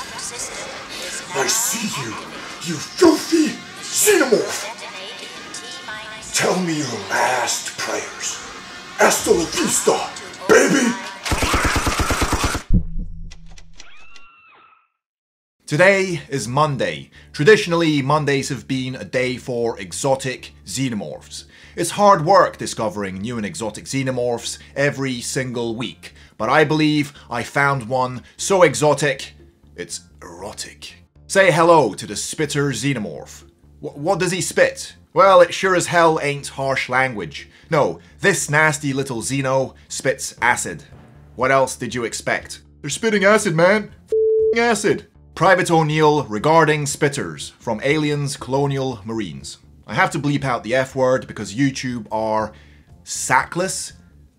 I see you, you filthy xenomorph! Tell me your last prayers. Hasta la vista, baby! Today is Monday. Traditionally, Mondays have been a day for exotic xenomorphs. It's hard work discovering new and exotic xenomorphs every single week, but I believe I found one so exotic, it's erotic. Say hello to the Spitter xenomorph. What does he spit? Well, it sure as hell ain't harsh language. No, this nasty little xeno spits acid. What else did you expect? They're spitting acid, man. F***ing acid. Private O'Neill regarding spitters from Aliens Colonial Marines. I have to bleep out the F word because YouTube are sackless.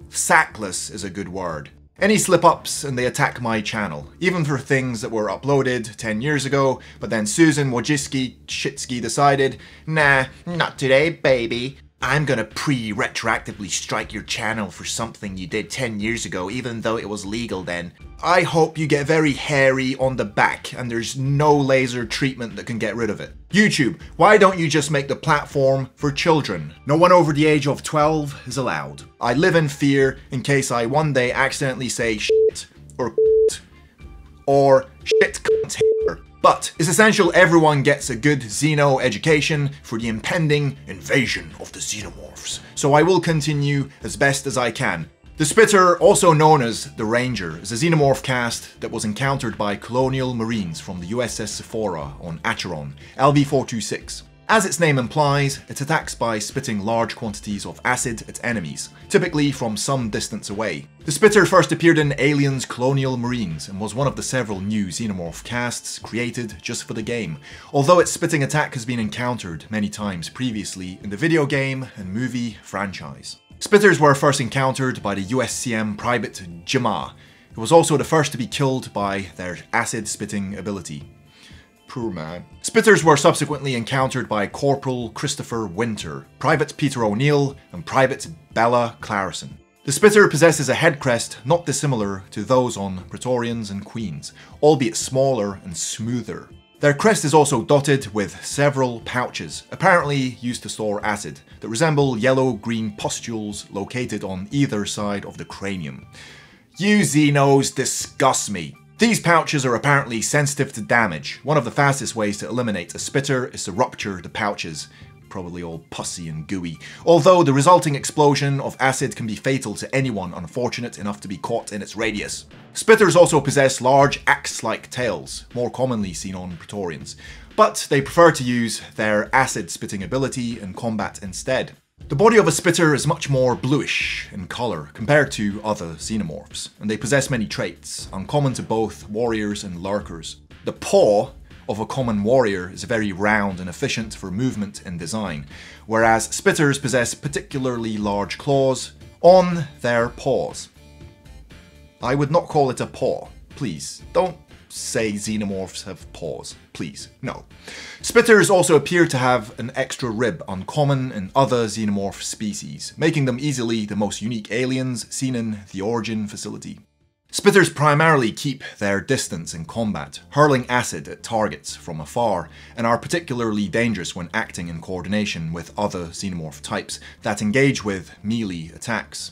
Sackless is a good word. Any slip-ups and they attack my channel, even for things that were uploaded 10 years ago, but then Susan Wojcicki decided, nah, not today, baby. I'm gonna pre-retroactively strike your channel for something you did 10 years ago, even though it was legal then. I hope you get very hairy on the back and there's no laser treatment that can get rid of it. YouTube, why don't you just make the platform for children? No one over the age of 12 is allowed. I live in fear in case I one day accidentally say shit or cunt or shit cunt hair. But it's essential everyone gets a good xeno education for the impending invasion of the xenomorphs. So I will continue as best as I can. The Spitter, also known as the Ranger, is a xenomorph cast that was encountered by Colonial Marines from the USS Sephora on Acheron, LV-426. As its name implies, it attacks by spitting large quantities of acid at enemies, typically from some distance away. The Spitter first appeared in Aliens Colonial Marines and was one of the several new xenomorph casts created just for the game, although its spitting attack has been encountered many times previously in the video game and movie franchise. Spitters were first encountered by the USCM private Jema, who was also the first to be killed by their acid-spitting ability. Poor man. Spitters were subsequently encountered by Corporal Christopher Winter, Private Peter O'Neill, and Private Bella Clarison. The Spitter possesses a headcrest not dissimilar to those on Praetorians and Queens, albeit smaller and smoother. Their crest is also dotted with several pouches, apparently used to store acid, that resemble yellow-green pustules located on either side of the cranium. You xenos disgust me! These pouches are apparently sensitive to damage. One of the fastest ways to eliminate a spitter is to rupture the pouches, probably all pussy and gooey, although the resulting explosion of acid can be fatal to anyone unfortunate enough to be caught in its radius. Spitters also possess large axe-like tails, more commonly seen on Praetorians, but they prefer to use their acid-spitting ability in combat instead. The body of a spitter is much more bluish in colour compared to other xenomorphs, and they possess many traits, uncommon to both warriors and lurkers. The paw of a common warrior is very round and efficient for movement and design, whereas spitters possess particularly large claws on their paws. I would not call it a paw, please. Don't say xenomorphs have paws, please, no. Spitters also appear to have an extra rib, uncommon in other xenomorph species, making them easily the most unique aliens seen in the Origin facility. Spitters primarily keep their distance in combat, hurling acid at targets from afar, and are particularly dangerous when acting in coordination with other xenomorph types that engage with melee attacks.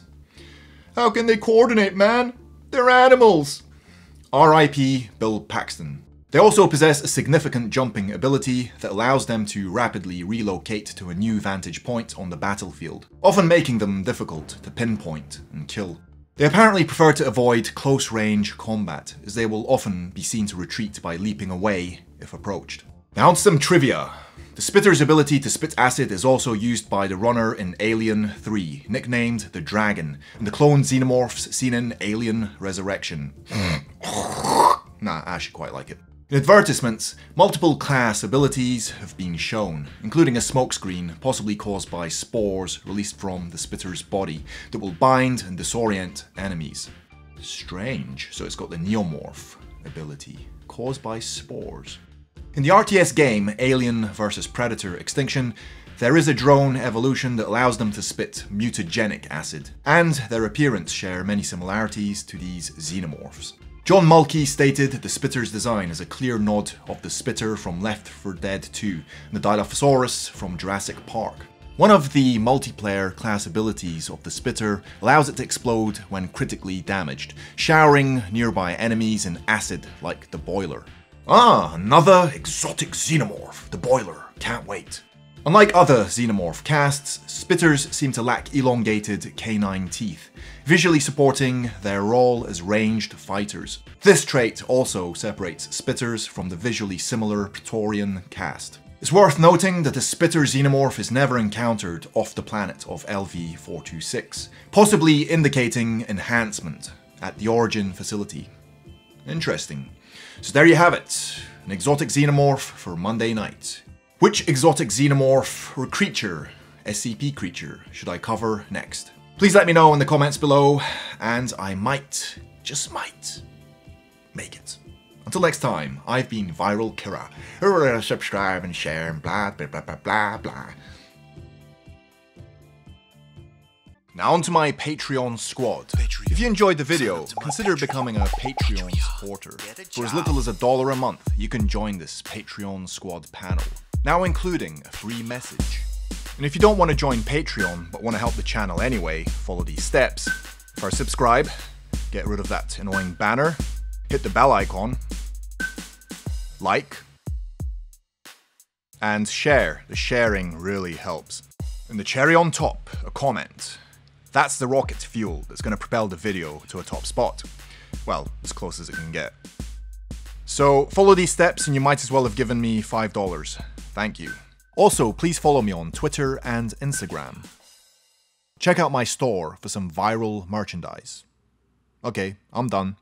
How can they coordinate, man? They're animals! R.I.P. Bill Paxton. They also possess a significant jumping ability that allows them to rapidly relocate to a new vantage point on the battlefield, often making them difficult to pinpoint and kill. They apparently prefer to avoid close-range combat, as they will often be seen to retreat by leaping away if approached. Now to some trivia. The Spitter's ability to spit acid is also used by the runner in Alien 3, nicknamed the Dragon, and the cloned xenomorphs seen in Alien Resurrection. Nah, I actually quite like it. In advertisements, multiple class abilities have been shown, including a smokescreen possibly caused by spores released from the Spitter's body that will bind and disorient enemies. Strange, so it's got the Neomorph ability, caused by spores. In the RTS game, Alien vs. Predator Extinction, there is a drone evolution that allows them to spit mutagenic acid, and their appearance share many similarities to these xenomorphs. John Mulkey stated the Spitter's design is a clear nod of the Spitter from Left 4 Dead 2 and the Dilophosaurus from Jurassic Park. One of the multiplayer class abilities of the Spitter allows it to explode when critically damaged, showering nearby enemies in acid like the Boiler. Ah, another exotic xenomorph, the Boiler, can't wait. Unlike other xenomorph casts, Spitters seem to lack elongated canine teeth, visually supporting their role as ranged fighters. This trait also separates Spitters from the visually similar Praetorian cast. It's worth noting that the Spitter xenomorph is never encountered off the planet of LV-426, possibly indicating enhancement at the Origin facility. Interesting. So there you have it, an exotic xenomorph for Monday night. Which exotic xenomorph or creature, SCP creature, should I cover next? Please let me know in the comments below, and I might, just might, make it. Until next time, I've been Viral Kira. Subscribe and share and blah, blah, blah, blah, blah, blah. Now onto my Patreon squad. If you enjoyed the video, consider becoming a Patreon supporter. For as little as $1 a month, you can join this Patreon squad panel, now including a free message. And if you don't want to join Patreon, but want to help the channel anyway, follow these steps. First, subscribe, get rid of that annoying banner, hit the bell icon, like, and share. The sharing really helps. And the cherry on top, a comment. That's the rocket fuel that's going to propel the video to a top spot. Well, as close as it can get. So follow these steps and you might as well have given me $5. Thank you. Also, please follow me on Twitter and Instagram. Check out my store for some viral merchandise. Okay, I'm done.